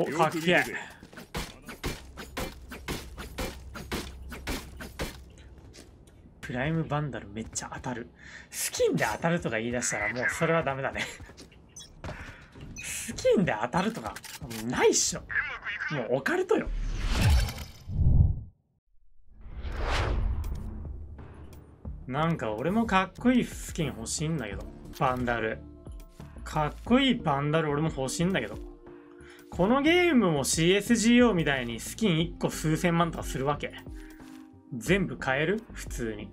お、かっけえ。プライムバンダルめっちゃ当たる。スキンで当たるとか言い出したらもうそれはダメだね。スキンで当たるとかないっしょ。もうオカルトよ。なんか俺もかっこいいスキン欲しいんだけど。バンダル。かっこいいバンダル俺も欲しいんだけど。このゲームも CSGO みたいにスキン1個数千万とかするわけ。全部買える？普通に。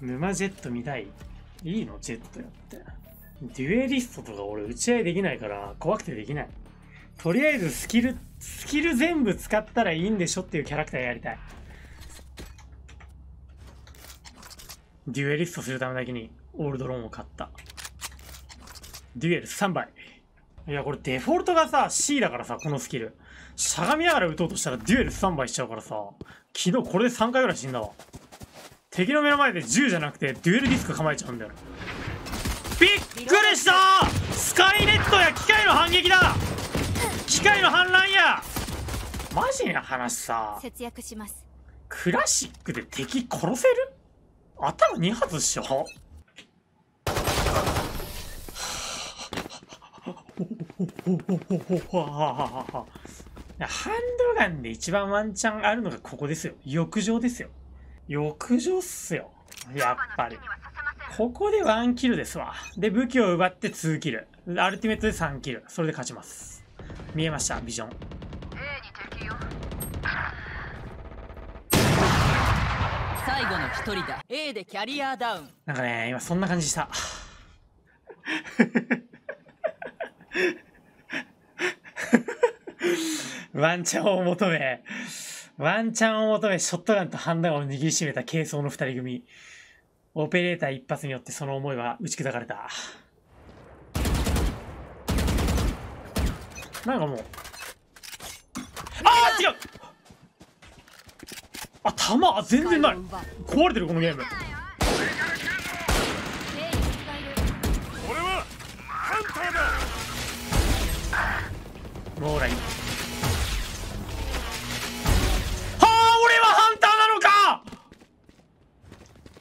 沼ジェット見たい？いいの？ジェットやって。デュエリストとか俺打ち合いできないから怖くてできない。とりあえずスキル全部使ったらいいんでしょっていうキャラクターやりたい。デュエリストするためだけにオールドローンを買った。デュエル3倍。いや、これデフォルトがさ、C だからさ、このスキル。しゃがみながら撃とうとしたらデュエル3倍しちゃうからさ、昨日これで3回ぐらい死んだわ。敵の目の前で銃じゃなくてデュエルディスク構えちゃうんだよ。びっくりしたー！スカイネットや機械の反撃だ！機械の反乱や！マジな話さ、節約します。クラシックで敵殺せる？頭2発っしょ。ハンドガンで一番ワンチャンあるのがここですよ。浴場ですよ。浴場っすよ。やっぱり。ここで1キルですわ。で、武器を奪って2キル。アルティメットで3キル。それで勝ちます。見えました、ビジョン。最後の一人だ。A でキャリアダウン。なんかね、今そんな感じした。ワンチャンを求め、ショットガンとハンドガンを握りしめた軽装の二人組。オペレーター一発によってその思いは打ち砕かれた。なんかもう、ああ違う、あ、弾全然ない、壊れてるこのゲーム。俺はハンターだ。ローライン。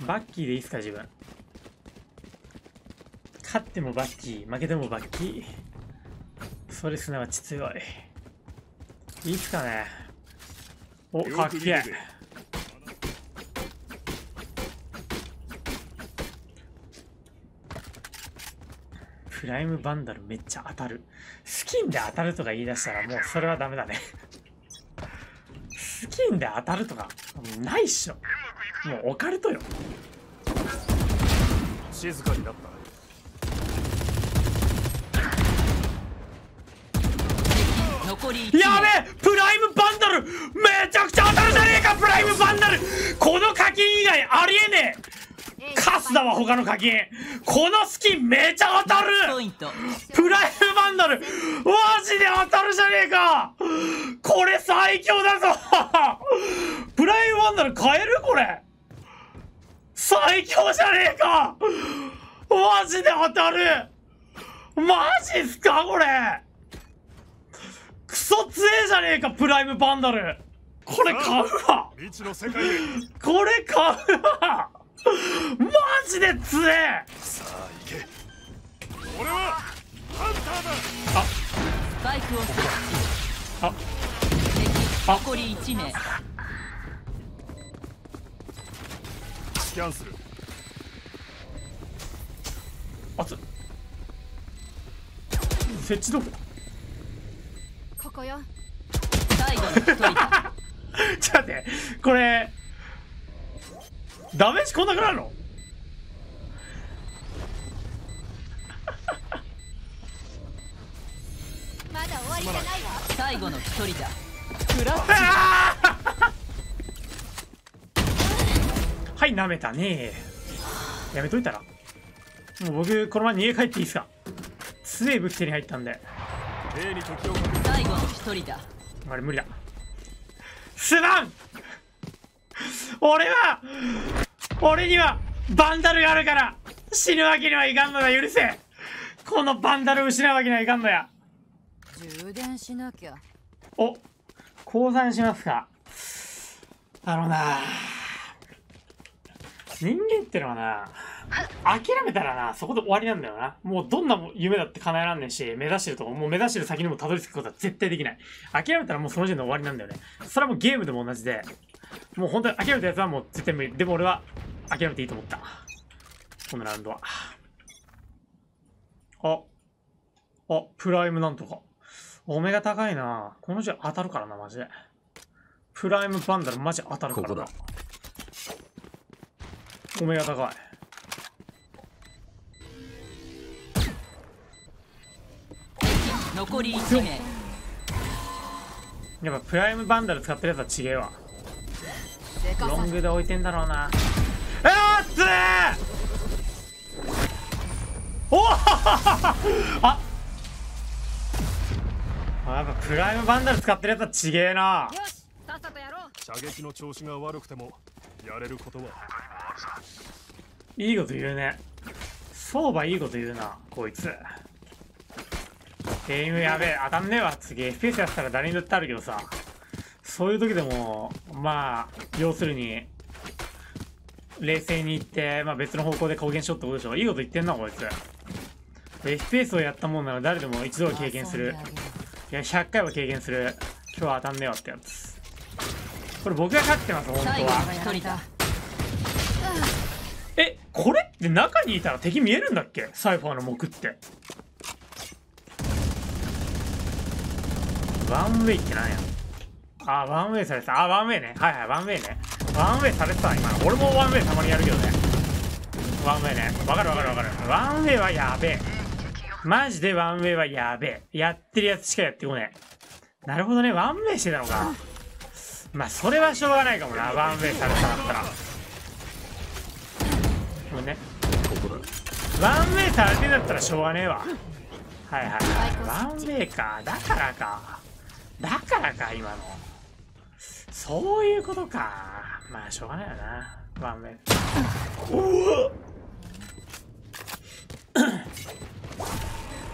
バッキーでいいっすか、自分。勝ってもバッキー、負けてもバッキー。それすなわち強い。いいっすかね。お、かっけえ。プライムバンダルめっちゃ当たる。スキンで当たるとか言い出したらもうそれはダメだね。スキンで当たるとかないっしょ。もうオカルトよ。静かになった。やべえ、プライムバンダルめちゃくちゃ当たるじゃねえか。プライムバンダル、この課金以外ありえねえ。カスだわ他の課金。このスキンめちゃ当たる。プライムバンダルマジで当たるじゃねえか。これ最強だぞ。プライムバンダル買える？これ最強じゃねえか。マジで当たる。マジっすかこれ。クソ強えじゃねえかプライムバンダル。これ買うわ。これ買うわ。マジで強え。さあ行け。俺はハンターだ。あっバイクを設置。あっあっ残り1名。スキャンする。あつ設置どこだ。ここよ。最後の一人だ。ちょっと待って、これダメージこんなくなるの？まだ終わりじゃないわ。最後の一人だ。クラッはい、なめたねー。やめといたら。もう僕このまま逃げ帰っていいっすか。強い武器手に入ったんで。最後の一人だ。あれ無理だ。すまん。俺にはバンダルがあるから死ぬわけにはいかんのだ。許せ。このバンダル失うわけにはいかんのや。充電しなきゃ。お、降参しますか。あのな、人間ってのはな、諦めたらな、そこで終わりなんだよな。もうどんな夢だって叶えらんねえし、目指してるとこ、もう目指してる先にもたどり着くことは絶対できない。諦めたらもうその時点で終わりなんだよね。それはもうゲームでも同じで、もう本当に諦めたやつはもう絶対無理。でも俺は諦めていいと思った。このラウンドは。あ、プライムなんとか。お目が高いな。この字当たるからな、マジで。プライムバンダルマジ当たるからな。ここだ。お目が高い。残り1名。やっぱプライムバンダル使ってるやつは違えわ。ロングで置いてんだろうな。つーおあやっぱプライムバンダル使ってるやつは違えな。よし、さっさとやろう。射撃の調子が悪くてもやれることは。いいこと言うね。相場いいこと言うな、こいつ。ゲームやべえ、当たんねえわ。次 FPS やったら誰にだってあるけどさ、そういう時でもまあ要するに冷静にいって、まあ、別の方向で貢献しようってことでしょ。いいこと言ってんなこいつ。 FPS をやったもんなら誰でも一度は経験する。いや100回は経験する。今日は当たんねえわってやつ。これ僕が勝ってます本当は。え、これって中にいたら敵見えるんだっけ、サイファーの木って。ワンウェイってなんや。あ、ワンウェイされてた。あ、ワンウェイね。はいはい、ワンウェイね。ワンウェイされてた今の。俺もワンウェイたまにやるけどね。ワンウェイね。わかるわかるわかる。ワンウェイはやべえ。マジでワンウェイはやべえ。やってるやつしかやってこねえ。なるほどね。ワンウェイしてたのか。まあ、それはしょうがないかもな。ワンウェイされてたかったら。ごめんね。ワンウェイされてんだったらしょうがねえわ。はいはい。ワンウェイか。だからか。だからか、今の。そういうことか。まあしょうがないよな。ワンウェイ。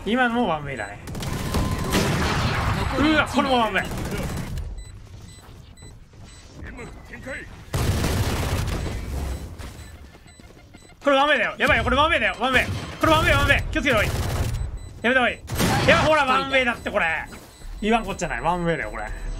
今のもワンウェイだね。うわ、これもワンウェイ。これワンウェイだよ。やばいよ、これワンウェイだよ。ワンウェイ。これワンウェイ、ワンウェイ。気をつけろ、おい。やめたほうがいい。やばい、ほら、ワンウェイだってこれ。言わんこっちゃない。ワンウェイだよ、これ。